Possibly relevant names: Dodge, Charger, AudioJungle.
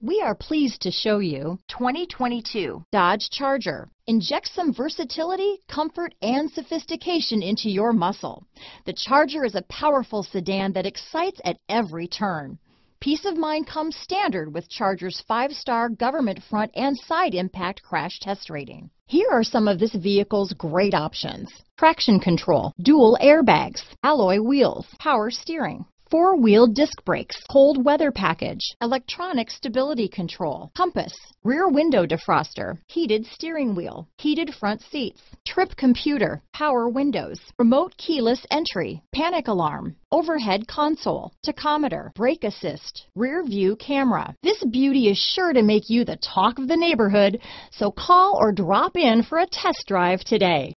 We are pleased to show you 2022 Dodge Charger. Inject some versatility, comfort, and sophistication into your muscle. The Charger is a powerful sedan that excites at every turn. Peace of mind comes standard with Charger's 5-star government front and side impact crash test rating. Here are some of this vehicle's great options: traction control, dual airbags, alloy wheels, power steering, four-wheel disc brakes, cold weather package, electronic stability control, compass, rear window defroster, heated steering wheel, heated front seats, trip computer, power windows, remote keyless entry, panic alarm, overhead console, tachometer, brake assist, rear view camera. This beauty is sure to make you the talk of the neighborhood, so call or drop in for a test drive today.